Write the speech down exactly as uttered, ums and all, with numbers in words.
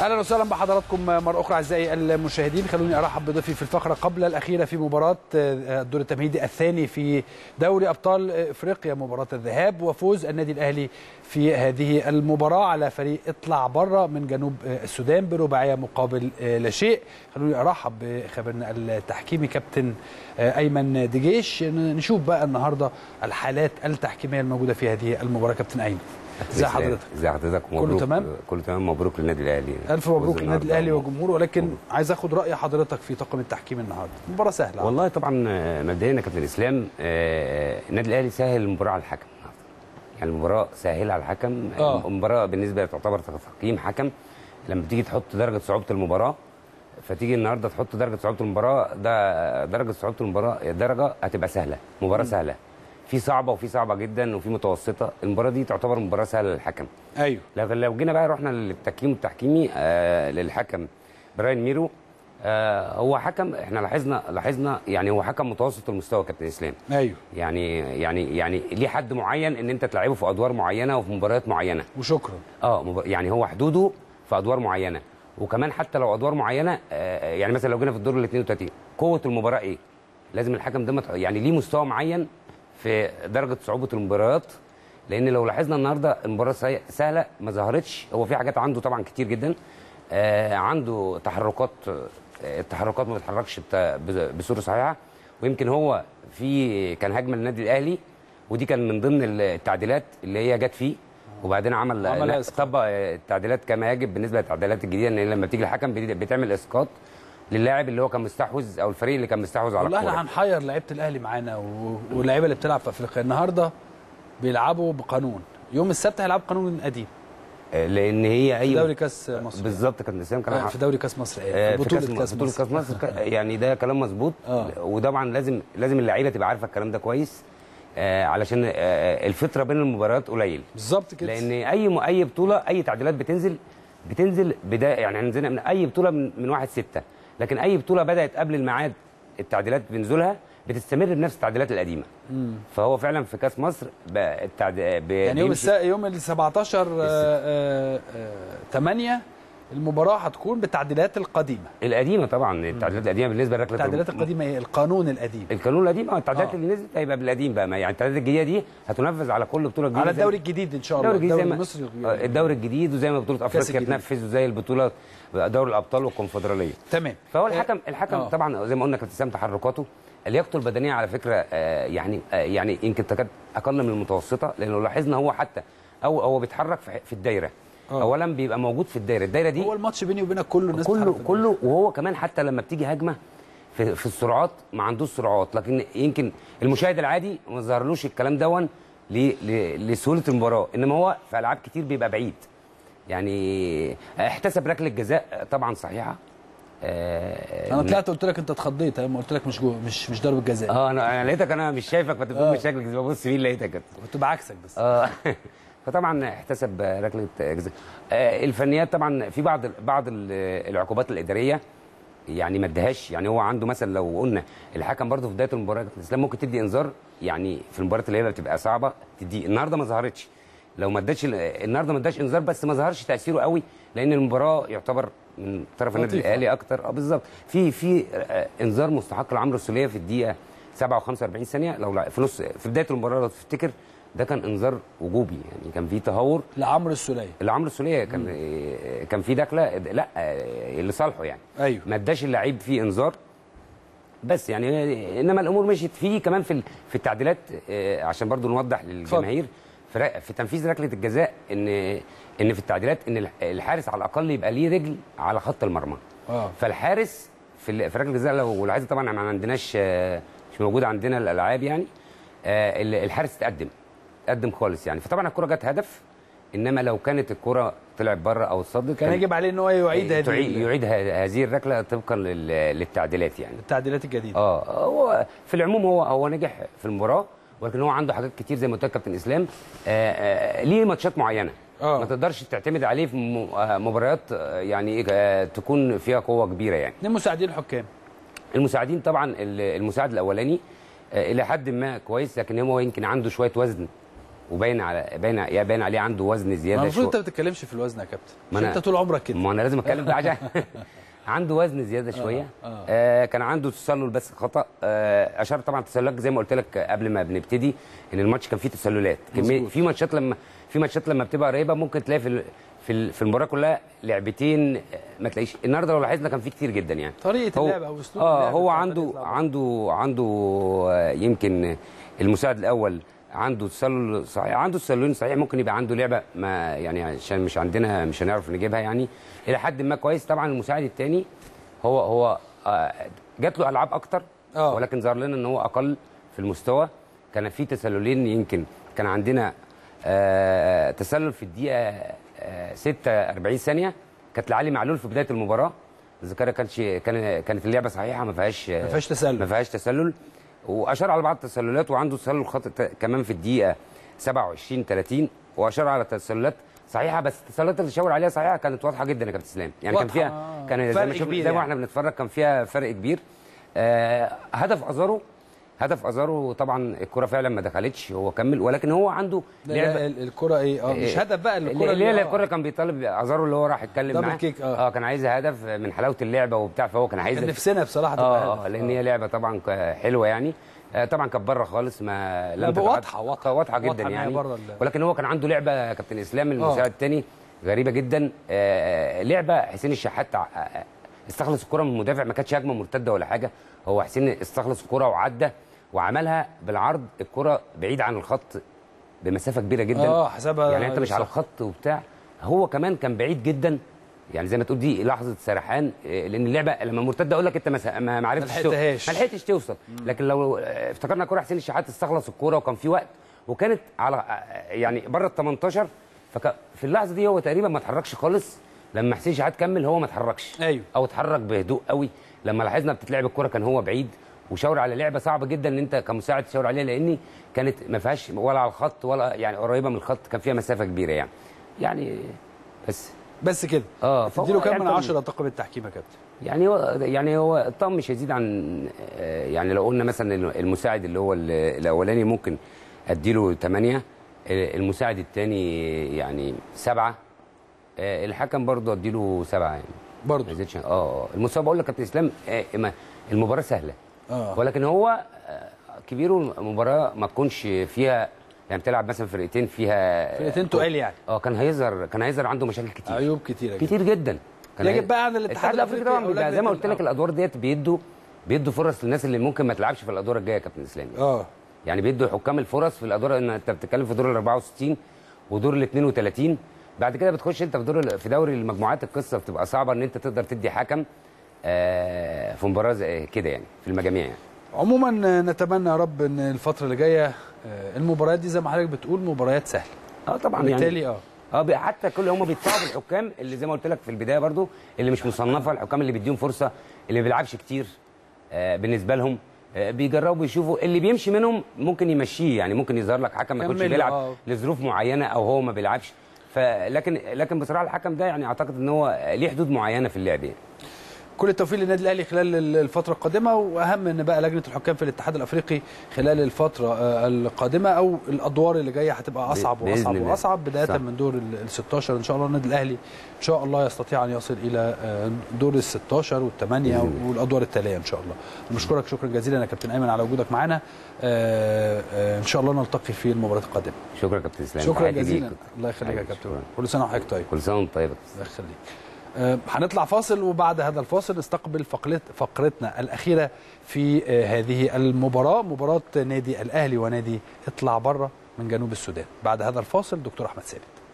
اهلا وسهلا بحضراتكم مره اخرى اعزائي المشاهدين. خلوني ارحب بضيفي في الفقره قبل الاخيره في مباراه الدور التمهيدي الثاني في دوري ابطال افريقيا، مباراه الذهاب وفوز النادي الاهلي في هذه المباراه على فريق اطلع بره من جنوب السودان برباعيه مقابل لا شيء. خلوني ارحب بخبرنا التحكيمي كابتن ايمن دجيش، نشوف بقى النهارده الحالات التحكيميه الموجوده في هذه المباراه. كابتن ايمن، ازي حضرتك؟ ازي حضرتك؟ كله تمام؟ كله تمام. مبروك للنادي الاهلي. الف مبروك للنادي الاهلي وجمهوره، ولكن مبروك. عايز اخد راي حضرتك في طاقم التحكيم النهارده، مباراه سهله. والله طبعا مبدئيا يا كابتن اسلام، النادي الاهلي سهل المباراه على الحكم، يعني المباراه سهله على الحكم. آه. المباراه بالنسبه تعتبر تقييم حكم، لما بتيجي تحط درجه صعوبه المباراه، فتيجي النهارده تحط درجه صعوبه المباراه، ده درجه صعوبه المباراه درجه هتبقى سهله، مباراه م. سهله. في صعبه وفي صعبه جدا وفي متوسطه، المباراه دي تعتبر مباراه سهله للحكم. ايوه. لكن لو جينا بقى رحنا للتقييم التحكيمي آه للحكم برايان ميرو، آه هو حكم احنا لاحظنا لاحظنا يعني هو حكم متوسط المستوى كابتن اسلام. ايوه. يعني يعني يعني ليه حد معين ان انت تلعبه في ادوار معينه وفي مباريات معينه. وشكرا. اه يعني هو حدوده في ادوار معينه، وكمان حتى لو ادوار معينه آه يعني مثلا لو جينا في الدور ال اثنين وثلاثين قوه المباراه ايه؟ لازم الحكم ده يعني ليه مستوى معين في درجه صعوبه المباريات، لان لو لاحظنا النهارده المباراه سهله ما ظهرتش. هو في حاجات عنده طبعا كتير جدا، آه عنده تحركات، التحركات ما بتتحركش بصوره صحيحه، ويمكن هو في كان هجمه للنادي الاهلي ودي كان من ضمن التعديلات اللي هي جت فيه، وبعدين عمل, عمل طبق التعديلات كما يجب بالنسبه للتعديلات الجديده، ان لما بتيجي الحكم بتعمل اسقاط للاعب اللي هو كان مستحوذ او الفريق اللي كان مستحوذ على الكوره. والله احنا هنحير لعيبه الاهلي معانا واللعيبه اللي بتلعب في افريقيا. النهارده بيلعبوا بقانون، يوم السبت هيلعبوا قانون قديم، لان هي ايوه في دوري كاس مصر. بالظبط كابتن اسلام، كان في دوري كاس مصر ايه بطوله كاس مصر, كاس مصر. يعني ده كلام مظبوط. آه. وطبعا لازم لازم اللعيبه تبقى عارفه الكلام ده كويس، آه علشان آه الفتره بين المباريات قليل. بالظبط كده، لان اي اي بطوله اي تعديلات بتنزل بتنزل بدايه، يعني نزلنا من اي بطوله من, من واحد ستة، لكن اي بطوله بدات قبل الميعاد التعديلات بنزولها بتستمر بنفس التعديلات القديمه. مم. فهو فعلا في كاس مصر التعد... يعني يوم الس... يوم ال سبعتاشر تمانية المباراه هتكون بالتعديلات القديمه القديمه طبعا. التعديلات القديمه بالنسبه للركله، التعديلات القديمه هي القانون القديم، القانون القديم اه التعديلات اللي نزلت هيبقى بالقديم بقى، يعني التعديلات الجديده دي هتنفذ على كل بطوله جديده، على الدوري الجديد ان شاء الله، الدوري المصري الدوري الجديد، وزي ما بطوله افريقيا تنفذ، وزي البطوله دوري الابطال والكونفدراليه. تمام. فهو الحكم الحكم أوه. طبعا زي ما قلنا كابتن سام، تحركاته لياقته البدنيه على فكره آه يعني آه يعني يمكن تكاد اقل من المتوسطه، لان لو لاحظنا هو حتى او هو بيتحرك في الدايره. أوه. اولا بيبقى موجود في الدايره، الدايره دي هو الماتش بيني وبينك كله الناس كله كله وهو كمان حتى لما بتيجي هجمه في, في السرعات ما عندوش سرعات، لكن يمكن المشاهد العادي ما ظهرلوش الكلام دون لسهوله المباراه، انما هو في العاب كتير بيبقى بعيد. يعني احتسب ركله جزاء طبعا صحيحه. آه انا طلعت قلت لك انت اتخضيت لما قلت لك مش جو مش مش ضربه جزاء. اه انا لقيتك انا مش شايفك، فتبقى شكلك ببص مين لقيتك كنت بعكسك بس. اه فطبعا احتسب ركله جزاء. آه الفنيات طبعا في بعض بعض العقوبات الاداريه يعني ما ادهاش، يعني هو عنده مثلا لو قلنا الحكم برده في بدايه المباراه الاسلام ممكن تدي انذار، يعني في المباراه اللي هي بتبقى صعبه تدي. النهارده ما ظهرتش، لو ما اداش النهارده ما اداش انذار، بس ما ظهرش تاثيره قوي، لان المباراه يعتبر من طرف النادي الاهلي اكتر. اه بالظبط. في في انذار مستحق لعمرو السوليه في الدقيقه سبعة وخمسة وأربعين ثانيه، لو في نص في بدايه المباراه لو تفتكر ده كان انذار وجوبي، يعني كان في تهور لعمرو السوليه لعمرو السوليه كان مم. كان في داخله لا اللي صالحه يعني. ايوه. ما اداش اللعيب فيه انذار، بس يعني انما الامور مشيت فيه كمان في في التعديلات، عشان برضو نوضح للجماهير في, في تنفيذ ركله الجزاء ان ان في التعديلات ان الحارس على الاقل يبقى ليه رجل على خط المرمى. آه. فالحارس في, في ركله الجزاء لو عايز، طبعا ما عندناش مش موجود عندنا الالعاب، يعني الحارس تقدم قدم خالص يعني، فطبعا الكره جت هدف، انما لو كانت الكره طلعت بره او اتصدت كان يجب عليه ان هو يعيد هذه يعيد هذه الركله طبقا للتعديلات، يعني التعديلات الجديده. اه هو في العموم هو هو نجح في المباراه، ولكن هو عنده حاجات كتير زي ما قلت لك كابتن اسلام، آآ آآ ليه ماتشات معينه. أوه. ما تقدرش تعتمد عليه في مباريات يعني تكون فيها قوه كبيره. يعني مين مساعدين الحكام؟ المساعدين طبعا المساعد الاولاني الى حد ما كويس، لكن هو يمكن عنده شويه وزن وباين على باين يا باين عليه عنده وزن زياده. المفروض انت ما بتتكلمش في الوزن يا كابتن، انت طول عمرك كده. ما انا لازم اتكلم بقى عشان عنده وزن زياده شويه. آه. آه. آه كان عنده تسلل بس خطا. آه اشار طبعا تسللك زي ما قلت لك قبل ما بنبتدي ان الماتش كان فيه تسللات، في ماتشات لما في ماتشات لما بتبقى قريبه ممكن تلاقي في في في المباراه كلها لعبتين ما تلاقيش. النهارده لو لاحظنا كان فيه كتير جدا يعني طريقه اللعب او اسلوب اه هو عنده عنده عنده آه يمكن المساعد الاول عنده تسلل صحيح، عنده تسللين صحيح، ممكن يبقى عنده لعبه ما يعني عشان مش عندنا مش هنعرف نجيبها يعني الى حد ما كويس. طبعا المساعد الثاني هو هو جات له العاب اكتر أوه. ولكن ظهر لنا ان هو اقل في المستوى. كان في تسللين، يمكن كان عندنا تسلل في الدقيقه ستة وأربعين ثانيه كانت لعلي معلول في بدايه المباراه، الذكرى كانتش كانت اللعبه صحيحه ما فيهاش ما فيهاش تسلل ما فيهاش تسلل واشار على بعض التسللات. وعنده تسلل خطأ كمان في الدقيقه سبعة وعشرين ثلاثين واشار على تسللات صحيحه، بس التسللات اللي شاور عليها صحيحه كانت واضحه جدا يا كابتن اسلام يعني واضحة. كان فيها كان زي ما شفنا زي ما احنا بنتفرج كان فيها فرق كبير. آه هدف ازارو هدف ازارو طبعا الكره فعلا ما دخلتش، هو كمل ولكن هو عنده لعبه الكره ايه اه مش هدف بقى الكره اللي هي الكره كان بيطالب ازارو اللي هو راح يتكلم معاه اه كان عايز هدف من حلاوه اللعبه وبتاع، فهو كان عايز نفسنا بصراحه اه لان هي لعبه طبعا حلوه يعني آه طبعا كانت بره خالص ما لم واضحه واضحه واضحه جدا يعني، ولكن هو كان عنده لعبه يا كابتن اسلام المساعد الثاني غريبه جدا. آه لعبه حسين الشحات استخلص الكره من المدافع، ما كانتش هجمه مرتده ولا حاجه، هو حسين استخلص الكره وعدى وعملها بالعرض، الكره بعيد عن الخط بمسافه كبيره جدا اه حسبها يعني انت مش على الخط وبتاع، هو كمان كان بعيد جدا يعني زي ما تقول دي لحظه سرحان، لان اللعبه لما مرتده اقول لك انت ما عرفتش ما لحقتش توصل، لكن لو افتكرنا كره حسين الشحات استخلص الكره وكان في وقت وكانت على يعني بره ال تمنتاشر، ففي اللحظه دي هو تقريبا ما اتحركش خالص. لما حسين شحات كمل هو ما اتحركش أيوه. او اتحرك بهدوء قوي. لما لاحظنا بتتلعب الكره كان هو بعيد وشاور على لعبه صعبه جدا ان انت كمساعد تشاور عليها، لان كانت ما فيهاش ولا على الخط ولا يعني قريبه من الخط، كان فيها مسافه كبيره يعني يعني بس بس كده اه تديله كام من عشرة طاقم التحكيم يا كابتن؟ يعني هو يعني هو الطقم مش هيزيد عن يعني لو قلنا مثلا المساعد اللي هو الاولاني ممكن اديله ثمانية، المساعد الثاني يعني سبعة، الحكم برضه اديله سبعة يعني برضه ما زادش اه المستوى. بقول لك يا كابتن اسلام المباراه سهله اه ولكن هو كبيره المباراه ما تكونش فيها يعني بتلعب مثلا فرقتين فيها فرقتين تقال يعني اه كان هيظهر كان هيظهر عنده مشاكل كتير عيوب كتير كتير جدا كان يجب بقى عن الاتحاد الافريقي طبعا زي ما قلت لك الادوار ديت بيدوا بيدوا فرص للناس اللي ممكن ما تلعبش في الادوار الجايه يا كابتن اسلام اه يعني بيدوا حكام الفرص في الادوار، ان انت بتتكلم في دور ال أربعة وستين ودور ال اتنين وتلاتين، بعد كده بتخش انت في دور في دوري المجموعات القصه بتبقى صعبه ان انت تقدر تدي حكم آه في مباراه كده يعني في المجاميع يعني. عموما نتمنى يا رب ان الفتره اللي جايه آه المباريات دي زي ما حضرتك بتقول مباريات سهله اه طبعا بالتالي يعني اه اه حتى كل هم بيدفعوا بالحكام اللي زي ما قلت لك في البدايه برضو اللي مش مصنفه، الحكام اللي بيديهم فرصه، اللي ما بيلعبش كتير آه بالنسبه لهم بيجربوا يشوفوا اللي بيمشي منهم ممكن يمشيه يعني، ممكن يظهر لك حكم ما يكونش بيلعب آه. لظروف معينه او هو ما بيلعبش، فلكن لكن بصراحه الحكم ده يعني اعتقد ان هو ليه حدود معينه في اللعب. كل التوفيق للنادي الاهلي خلال الفتره القادمه، واهم ان بقى لجنه الحكام في الاتحاد الافريقي خلال الفتره القادمه او الادوار اللي جايه هتبقى اصعب واصعب واصعب بدايه من دور ال ستاشر ان شاء الله. النادي الاهلي ان شاء الله يستطيع ان يصل الى دور ال ستاشر والثمانيه والادوار التاليه ان شاء الله. بشكرك شكرا جزيلا يا كابتن ايمن على وجودك معانا، ان شاء الله نلتقي في المباراه القادمه. شكرا كابتن اسلام، شكرا جزيلا. الله يخليك يا كابتن، كل سنه وحضرتك طيب. كل سنه وانت طيب. الله يخليك. هنطلع فاصل وبعد هذا الفاصل نستقبل فقرتنا الأخيرة في هذه المباراة، مباراة نادي الأهلي ونادي اطلع بره من جنوب السودان. بعد هذا الفاصل دكتور أحمد سالم.